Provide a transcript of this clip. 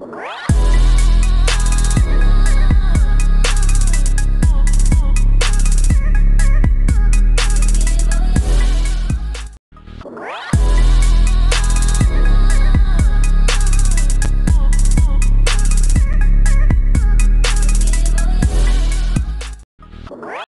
What?